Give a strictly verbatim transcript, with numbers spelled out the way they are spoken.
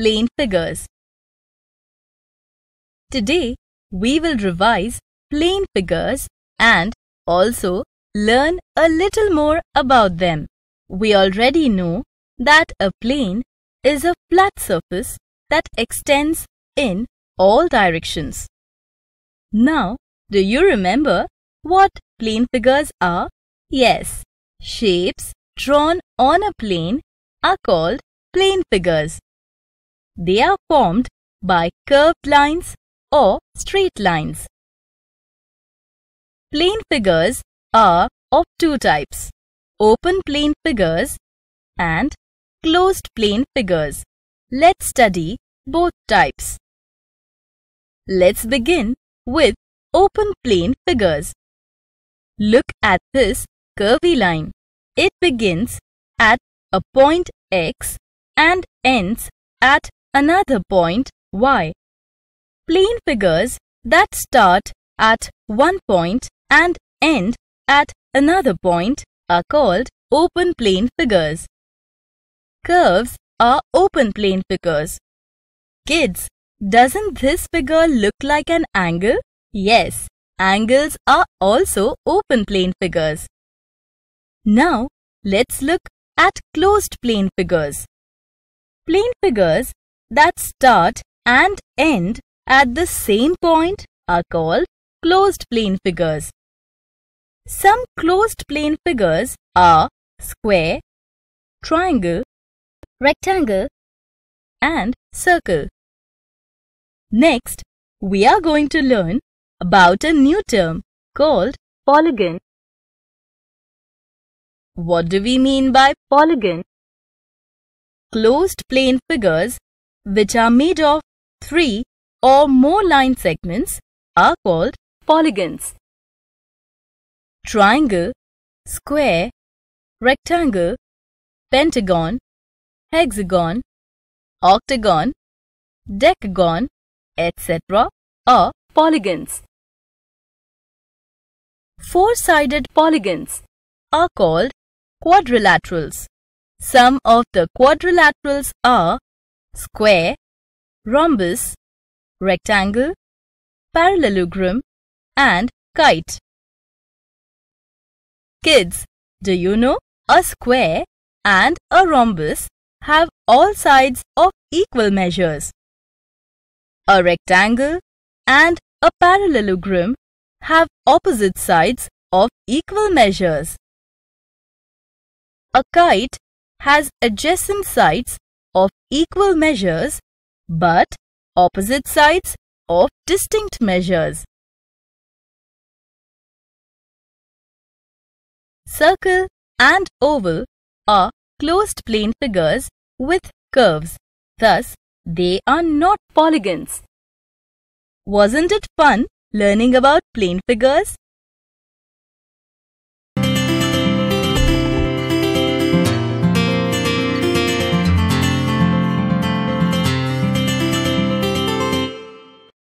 plane figures. Today, we will revise plane figures and also learn a little more about them. We already know that a plane is a flat surface that extends in all directions. Now, do you remember what plane figures are? Yes, shapes drawn on a plane are called plane figures. They are formed by curved lines or straight lines. Plane figures are of two types, open plane figures and closed plane figures. Let's study both types. Let's begin with open plane figures. Look at this curvy line. It begins at a point X and ends at another point Y. Plane figures that start at one point and end at another point are called open plane figures. Curves are open plane figures. Kids, doesn't this figure look like an angle? Yes, angles are also open plane figures. Now, let's look at closed plane figures. Plane figures that start and end at the same point are called closed plane figures. Some closed plane figures are square, triangle, rectangle and circle. Next, we are going to learn about a new term called polygon. What do we mean by polygon? Closed plane figures which are made of three or more line segments are called polygons. Triangle, square, rectangle, pentagon, hexagon, octagon, decagon, et cetera are polygons. Four-sided polygons are called quadrilaterals. Some of the quadrilaterals are square, rhombus, rectangle, parallelogram and kite. Kids, do you know a square and a rhombus have all sides of equal measures? A rectangle and a parallelogram have opposite sides of equal measures. A kite has adjacent sides of equal measures but opposite sides of distinct measures. Circle and oval are closed plane figures with curves. Thus, they are not polygons. Wasn't it fun learning about plane figures?